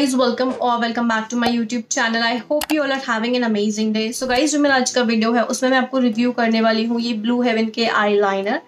Guys welcome और welcome back to my YouTube channel. I hope you all are having an amazing day. So guys जो मेरा आज का video है उसमें मैं आपको रिव्यू करने वाली हूँ ये ब्लू हेवन के आई लाइनर।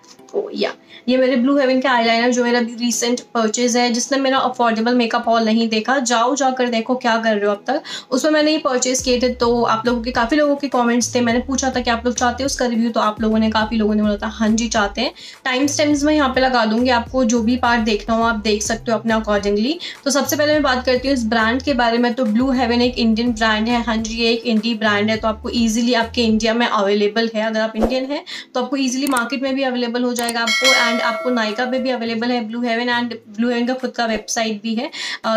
ये मेरे ब्लू हेवन के आई लाइनर जो मेरा रिसेंट परचेज है, जिसने मेरा अफोर्डेबल मेकअप हॉल नहीं देखा, जाओ जाकर देखो क्या कर रहे हो अब तक। उसमें मैंने ये परचेज किए थे तो आप लोगों के काफ़ी लोगों के कमेंट्स थे। मैंने पूछा था कि आप लोग चाहते हो उसका रिव्यू, तो आप लोगों ने काफ़ी लोगों ने बोला था हाँ जी चाहते हैं। टाइम स्टैम्प्स मैं यहाँ पे लगा दूंगी, आपको जो भी पार्ट देखना हो आप देख सकते हो अपने अकॉर्डिंगली। तो सबसे पहले मैं बात करती हूँ इस ब्रांड के बारे में। तो ब्लू हेवन एक इंडियन ब्रांड है, हाँ जी ये एक इंडी ब्रांड है, तो आपको ईजिली आपके इंडिया में अवेलेबल है। अगर आप इंडियन हैं तो आपको ईजिली मार्केट में भी अवेलेबल हो जाएगा आपको, एंड आपको नायका पे भी अवेलेबल है Blue Heaven, and Blue Heaven का खुद का वेबसाइट भी है।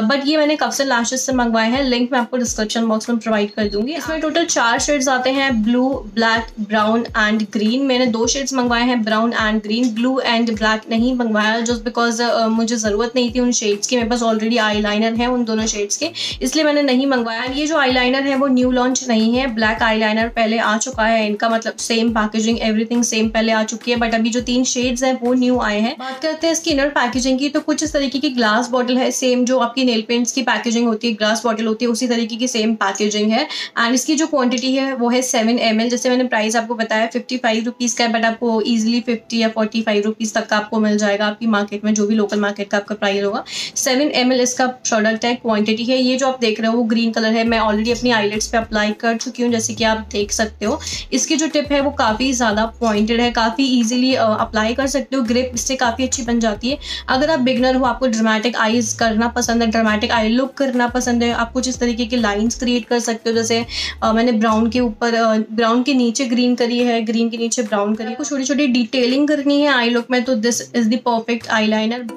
बट ये मैंने कफ्स एंड लैशेस से मंगवाए हैं, लिंक मैं आपको डिस्क्रिप्शन बॉक्स में प्रोवाइड कर दूंगी। इसमें टोटल 4 शेड्स आते हैं, blue, black, brown and green. मैंने 2 शेड्स मंगवाए हैं brown and green, blue and black नहीं मंगवाया जस्ट बिकॉज मुझे ज़रूरत नहीं थी उन शेड्स की। मेरे पास ऑलरेडी आई लाइनर है उन दोनों शेड्स के, इसलिए मैंने नहीं मंगवाया। ये जो आई लाइनर है वो न्यू लॉन्च नहीं है, ब्लैक आई लाइनर पहले आ चुका है इनका, मतलब सेम पैकेजिंग एवरीथिंग सेम पहले आ चुकी है, बट अभी जो 3 शेड्स हैं वो न्यू आए हैं। बात करते हैं इसकी इनर पैकेजिंग की, तो कुछ इस तरीके की ग्लास बॉटल है, सेम जो आपकी नेल पेंट्स की पैकेजिंग होती है ग्लास बॉटल होती है उसी तरीके की सेम पैकेजिंग है। एंड इसकी जो क्वांटिटी है वो है 7 ml। जैसे मैंने प्राइस आपको बताया 55 रुपीज़ का, बट आपको ईजिली 50 या 45 रुपीज़ तक का आपको मिल जाएगा आपकी मार्केट में, जो भी लोकल मार्केट का आपका प्राइस होगा। 7 ml इसका प्रोडक्ट है, क्वांटिटी है। ये जो आप देख रहे हो वो ग्रीन कलर है, मैं ऑलरेडी अपनी आईलेट्स पे अप्लाई कर चुकी हूँ जैसे कि आप देख सकते हो। इसकी जो टिप है वो काफ़ी ज़्यादा पॉइंटेड है, काफ़ी ईजिली अप्लाई कर सकते हो, ग्रिप इससे काफ़ी अच्छी बन जाती है। अगर आप बिगनर हो, आपको ड्रामेटिक आईज करना पसंद है, ड्रामेटिक आई लुक करना पसंद है, आप कुछ इस तरीके की लाइंस क्रिएट कर सकते हो। जैसे मैंने ब्राउन के ऊपर ब्राउन के नीचे ग्रीन करी है, ग्रीन के नीचे ब्राउन करी है, कुछ छोटी छोटी डिटेलिंग करनी है आई लुक में, तो this is the perfect eyeliner.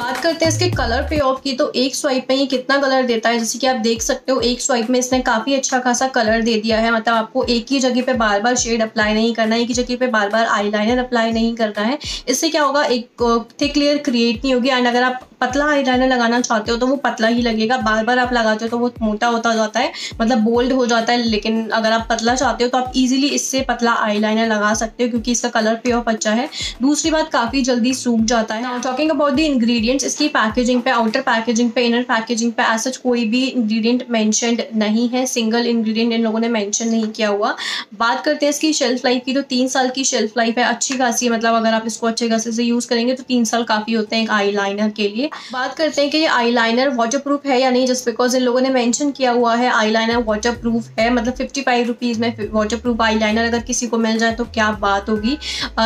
बात करते हैं इसके कलर पे ऑफ की, तो एक स्वाइप में ये कितना कलर देता है जैसे कि आप देख सकते हो। एक स्वाइप में इसने काफ़ी अच्छा खासा कलर दे दिया है, मतलब आपको एक ही जगह पे बार बार शेड अप्लाई नहीं करना है, एक ही जगह पे बार बार आईलाइनर अप्लाई नहीं करना है। इससे क्या होगा, एक थिक लेयर क्रिएट नहीं होगी। एंड अगर आप पतला आईलाइनर लगाना चाहते हो तो वो पतला ही लगेगा, बार बार आप लगाते हो तो वो मोटा होता जाता है, मतलब बोल्ड हो जाता है। लेकिन अगर आप पतला चाहते हो तो आप इजीली इससे पतला आईलाइनर लगा सकते हो क्योंकि इसका कलर पे ऑफ अच्छा है। दूसरी बात, काफ़ी जल्दी सूख जाता है। टॉकिंग अबाउट द इंग्रीडियंट्स, इसकी पैकेजिंग पे, आउटर पैकेजिंग पे, इनर पैकेजिंग पे एज सच कोई भी इंग्रीडियंट मेंशनड नहीं है, सिंगल इंग्रीडियंट इन लोगों ने मेंशन नहीं किया हुआ। बात करते हैं इसकी शेल्फ लाइफ की, तो 3 साल की शेल्फ लाइफ है, अच्छी खासी है। मतलब अगर आप इसको अच्छे खासी से यूज़ करेंगे तो 3 साल काफ़ी होते हैं एक आईलाइनर के लिए। बात करते हैं कि ये आईलाइनर वाटरप्रूफ है या नहीं, जस्ट बिकॉज इन लोगों ने मेंशन किया हुआ है आईलाइनर वाटरप्रूफ है, मतलब 55 रुपीज़ में वाटरप्रूफ आईलाइनर अगर किसी को मिल जाए तो क्या बात होगी।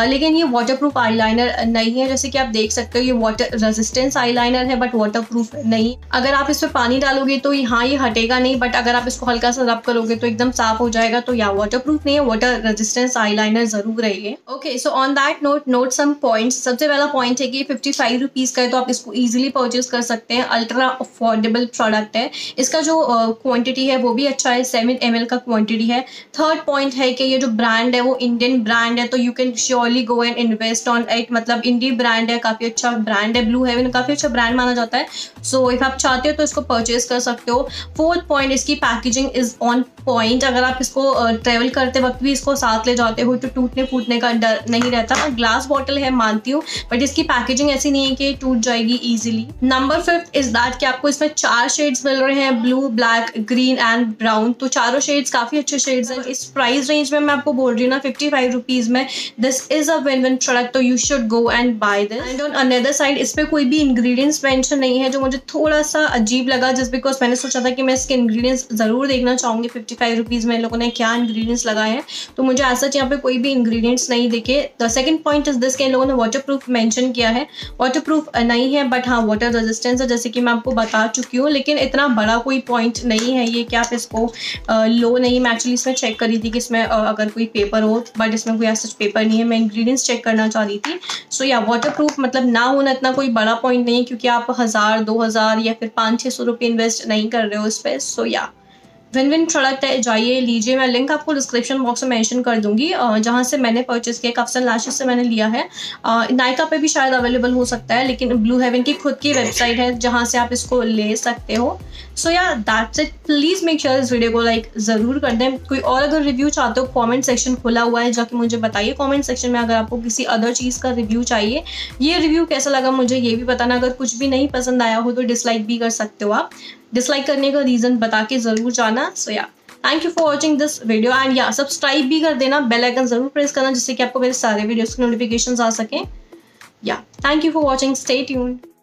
लेकिन ये वाटरप्रूफ आईलाइनर नहीं है, जैसे कि आप देख सकते हो। ये वाटर रेजिस्टेंस आईलाइनर है बट वाटरप्रूफ नहीं। अगर आप इस पर पानी डालोगे तो हाँ ये हटेगा नहीं, बट अगर आप इसको हल्का सा रब करोगे तो एकदम साफ हो जाएगा। तो या वाटरप्रूफ नहीं है, वाटर रेजिस्टेंस आईलाइनर जरूर रहिए। Okay, so on that note some points. सबसे पहला पॉइंट है कि 55 रुपीज़ का है, तो आप इसको इजीली परचेज कर सकते हैं, अल्ट्रा अफोर्डेबल प्रोडक्ट है। इसका जो क्वांटिटी है वो भी अच्छा है, 7 ml का क्वांटिटी है। थर्ड पॉइंट है कि ये जो ब्रांड है वो इंडियन ब्रांड है, तो you can surely go and invest on it, मतलब इंडी ब्रांड है, काफ़ी अच्छा ब्रांड है, ब्लू हेवन काफ़ी अच्छा ब्रांड माना जाता है। सो इफ आप चाहते हो तो इसको परचेज कर सकते हो। फोर्थ पॉइंट, इसकी पैकेजिंग इज ऑन पॉइंट, अगर आप इसको ट्रेवल करते वक्त भी इसको साथ ले जाते हो तो टूटने फूटने का डर नहीं रहता। ग्लास बॉटल है मानती हूँ, बट इसकी पैकेजिंग ऐसी नहीं है कि टूट जाएगी इजीली। नंबर 5 इज दैट कि आपको इसमें 4 शेड्स मिल रहे हैं, blue, black, green and brown, तो चारों शेड्स काफ़ी अच्छे शेड्स हैं। इस प्राइस रेंज में मैं आपको बोल रही हूँ ना, 55 रुपीज़ में this is a win win product, तो you should go and buy this. And on another side इस पर कोई भी इंग्रीडियंट्स मेंशन नहीं है, जो मुझे थोड़ा सा अजीब लगा, जस्ट बिकॉज मैंने सोचा था कि मैं इसके इंग्रीडियंट्स ज़रूर देखना चाहूँगी 55 रुपीज़ में इन लोगों ने क्या इंग्रीडियंट्स लगाए हैं, तो मुझे ऐसा यहाँ पे कोई भी इंग्रीडियंट्स नहीं दिखे। The second point is this कि इन लोगों ने वाटरप्रूफ मेंशन किया है, वाटरप्रूफ नहीं है बट हाँ वाटर रेजिस्टेंस है जैसे कि मैं आपको बता चुकी हूँ, लेकिन इतना बड़ा कोई पॉइंट नहीं है ये कि आप इसको लो नहीं। मैं एक्चुअली इसमें चेक करी थी कि इसमें अगर कोई पेपर हो, बट इसमें कोई ऐसा पेपर नहीं है, मैं इंग्रीडियंट्स चेक करना चाह रही थी। सो या वाटरप्रूफ मतलब ना होना इतना कोई बड़ा पॉइंट नहीं है, क्योंकि आप 1000, 2000 या फिर 500-600 रुपये इन्वेस्ट नहीं कर रहे हो इस पर। सो या विन प्रोडक्ट है, जाइए लीजिए। मैं लिंक आपको डिस्क्रिप्शन बॉक्स में मेंशन कर दूंगी जहाँ से मैंने परचेस किया। कफ्स एंड लैशेस से मैंने लिया है, नायका पे भी शायद अवेलेबल हो सकता है, लेकिन ब्लू हेवन की खुद की वेबसाइट है जहाँ से आप इसको ले सकते हो। So yeah that's it. Please make sure इस वीडियो को लाइक ज़रूर कर दें। कोई और अगर रिव्यू चाहते हो कॉमेंट सेक्शन खुला हुआ है, जाके मुझे बताइए कॉमेंट सेक्शन में। अगर आपको किसी अदर चीज़ का रिव्यू चाहिए, ये रिव्यू कैसा लगा मुझे ये भी बताना। अगर कुछ भी नहीं पसंद आया हो तो डिसलाइक भी कर सकते हो आप। डिसलाइक करने का रीज़न बता के ज़रूर जाना। So yeah thank you for watching this video and yeah subscribe भी कर देना, बेल आइकन ज़रूर प्रेस करना जिससे कि आपको मेरे सारे वीडियोज़ के नोटिफिकेशन आ सकें। Yeah thank you for watching, stay tuned.